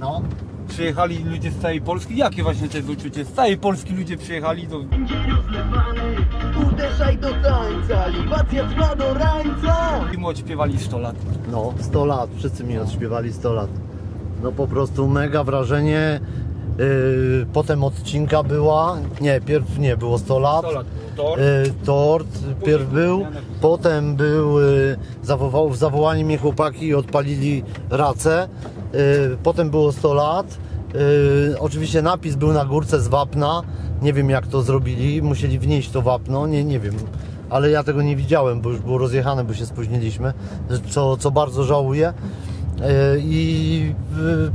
No. Przyjechali ludzie z całej Polski. Jakie właśnie to jest uczucie? Z całej Polski ludzie przyjechali do... Uderzaj do tańca, libacja trwa do rańca. I mu odśpiewali 100 lat. No, 100 lat. Wszyscy mi odśpiewali 100 lat. No po prostu mega wrażenie. Potem odcinka była, nie, było 100 lat, było tort, pierw był, potem był, zawołali mnie chłopaki i odpalili racę, potem było 100 lat, oczywiście napis był na górce z wapna, nie wiem jak to zrobili, musieli wnieść to wapno, nie wiem, ale ja tego nie widziałem, bo już było rozjechane, bo się spóźniliśmy, co bardzo żałuję. I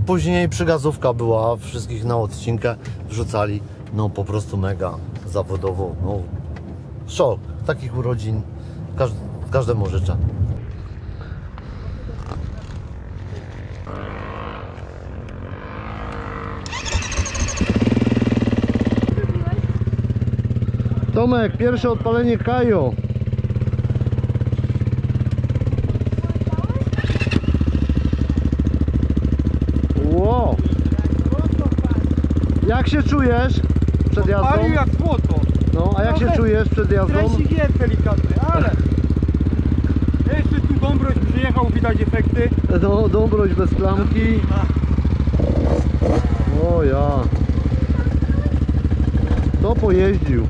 później przygazówka była, wszystkich na odcinkę wrzucali, no po prostu mega zawodowo, no szok, takich urodzin każdemu życzę. Tomek, pierwsze odpalenie KAYO. Jak się czujesz przed jazdą? Pali jak złoto. No, a jak się czujesz przed jazdą? Stresik jest delikatny, ale jeszcze tu Dąbroś przyjechał, widać efekty. No, Dąbroś bez klamki. O ja. To pojeździł.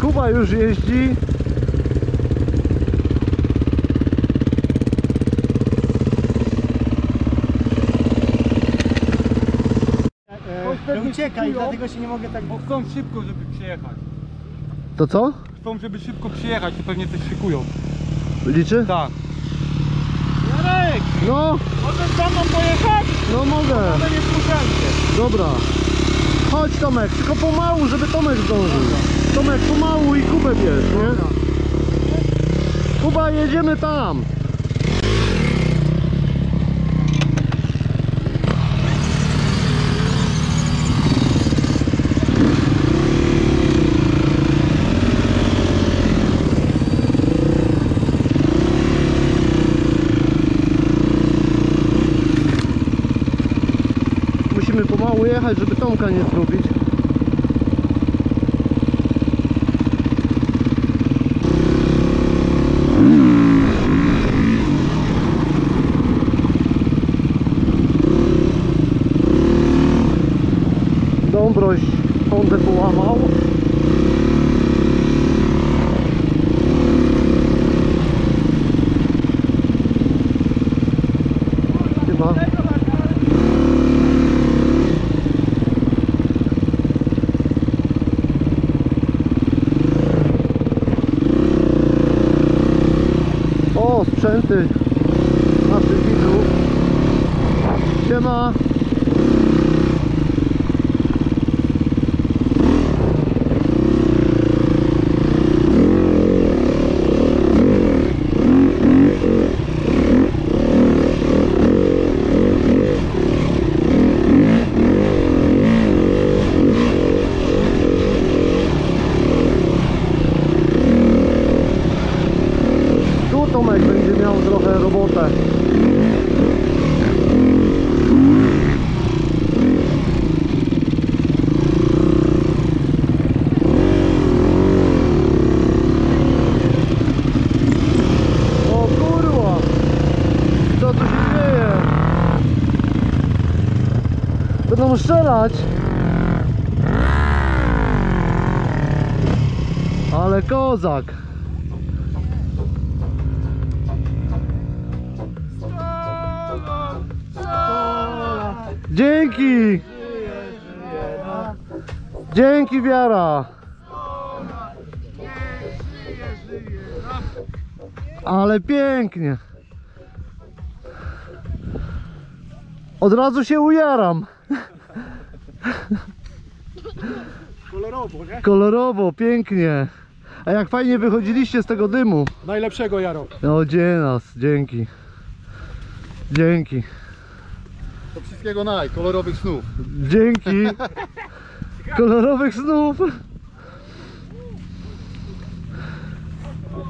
Kuba już jeździ. Uciekaj, dlatego się nie mogę tak... Bo chcą szybko, żeby przyjechać. To co? Chcą, żeby szybko przyjechać i pewnie coś szykują. Liczy? Tak. Jarek! No! Możesz za mną pojechać? No mogę. No nie spuszczajcie. Dobra. Chodź Tomek, tylko pomału, żeby Tomek zdążył. Dobra. Tomek, pomału i Kubę bierz, nie? Dobra. Kuba, jedziemy tam! Pomału jechać, żeby Tomka nie zgubić. Dąbroś Hondę połamał. Sprzęty naszych widzów. Siema. Będą strzelać. Ale kozak. Dzięki. Dzięki Wiara. Ale pięknie. Od razu się ujaram. Kolorowo, nie? Kolorowo, pięknie. A jak fajnie wychodziliście z tego dymu. Najlepszego, Jaro. No, dzięki. Dzięki. To wszystkiego kolorowych snów. Dzięki. Kolorowych snów.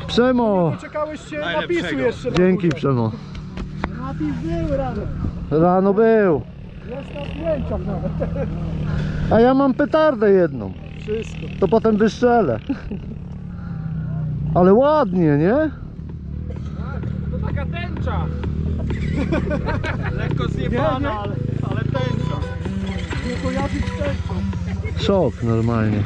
Przemo. Poczekałeś się napisu jeszcze. Dzięki, Przemo. Napis był rano. Rano był. Jest na zdjęciach nawet. A ja mam petardę jedną. Wszystko. To potem wystrzelę. Ale ładnie, nie? Tak, to taka tęcza. Lekko zjebana, ale tęcza. Nie kojarzy z tęczą. Szok normalnie.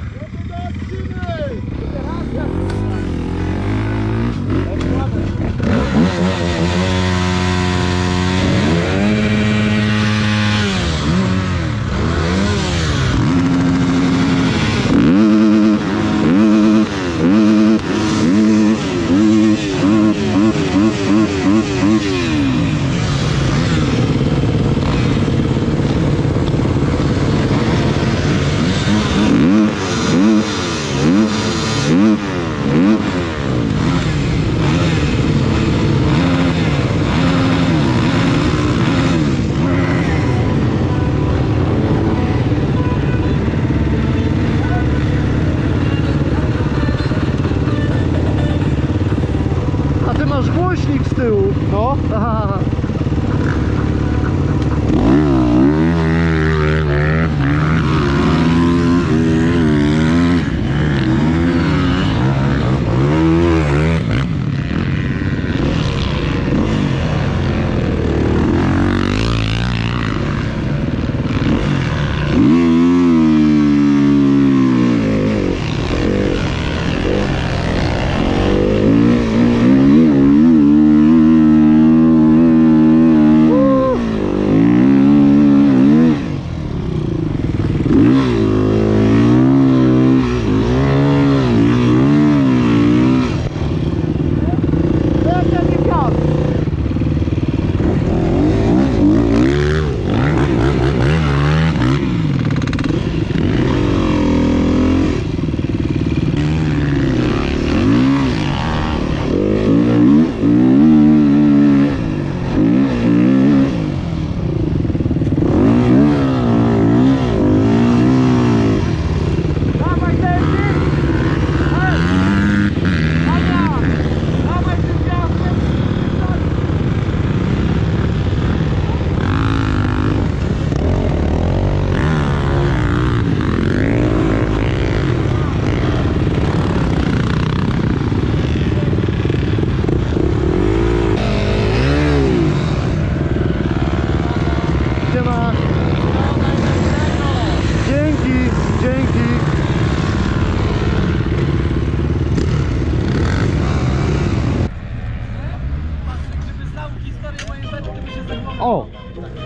O!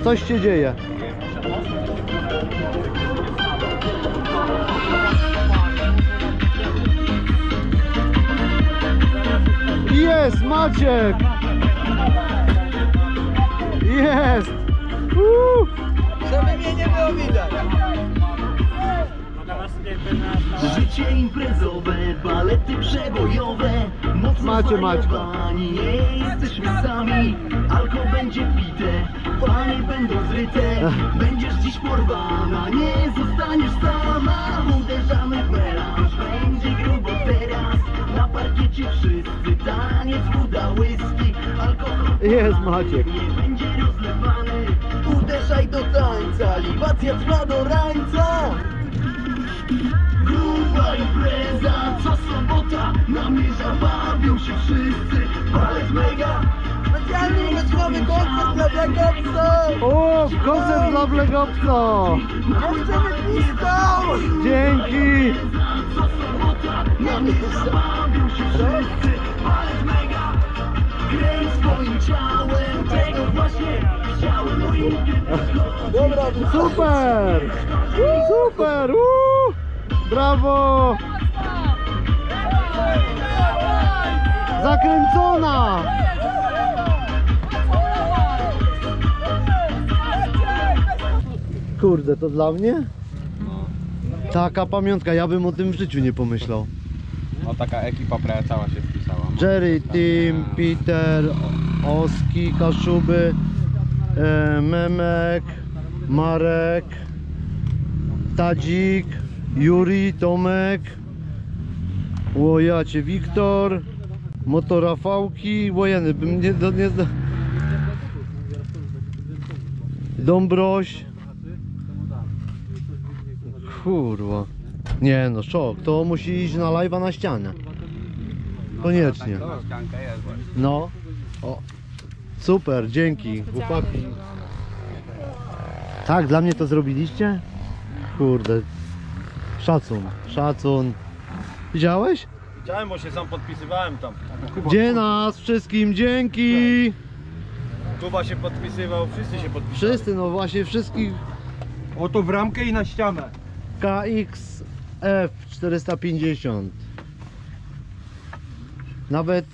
Coś się dzieje. Jest Maciek! Jest! Żeby mnie nie było widać. Życie imprezowe, balety przebojowe. Macie Maćka. Nie jesteśmy sami, alkohol będzie pite, panie będą zryte. Będziesz dziś porwana, nie zostaniesz sama. Uderzamy w melanż, będzie grubo teraz. Na parkiecie wszyscy taniec uda łyski. Alkohol jest Maciek. Nie będzie rozlewany. Uderzaj do tańca, libacja trwa do rańca. Gruba impreza, co sobota, namierza, bawią się wszyscy, palec mega. Specjalnie wreszkowy koncert dla Blegopco. O, koncert dla Blegopco. Dziewczyny pistą. Dzięki. Co sobota, namierza, bawią się wszyscy, palec mega. Kręć swoim ciałem, tego właśnie chciałem. Dobra, super. Super, brawo! Zakręcona! Kurde, to dla mnie? Taka pamiątka, ja bym o tym w życiu nie pomyślał. No taka ekipa prawie cała się wpisała. Jerry, Tim, Peter, Oski, Kaszuby, Memek, Marek, Tadzik, Juri, Tomek, Łojacie, Wiktor, Motorafałki, Łojeny, bym nie... Dąbroś. Kurwa. Nie no, szok. To musi iść na live'a na ścianę. Koniecznie. No. O. Super, dzięki, chłopaki. Tak, dla mnie to zrobiliście? Kurde. Szacun, szacun. Widziałeś? Widziałem, bo się sam podpisywałem tam. Gdzie nas wszystkim, dzięki! Kuba się podpisywał, wszyscy się podpisywali. Wszyscy, no właśnie, wszystkich. Oto w ramkę i na ścianę. KXF450. Nawet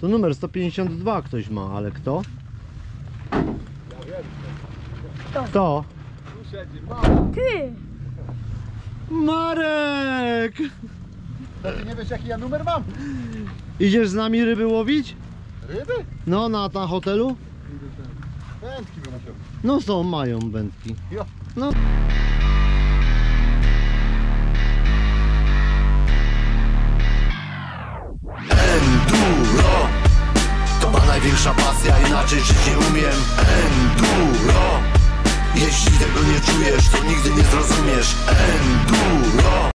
to numer 152 ktoś ma, ale kto? Kto? Ty! Marek! Ty nie wiesz, jaki ja numer mam? Idziesz z nami ryby łowić? Ryby? No, na hotelu? Wędki bym musiał. No są, mają wędki. No. Enduro to ma największa pasja, inaczej żyć nie umiem. Enduro, jeśli tego nie czujesz, to nigdy nie zrozumiesz. Enduro.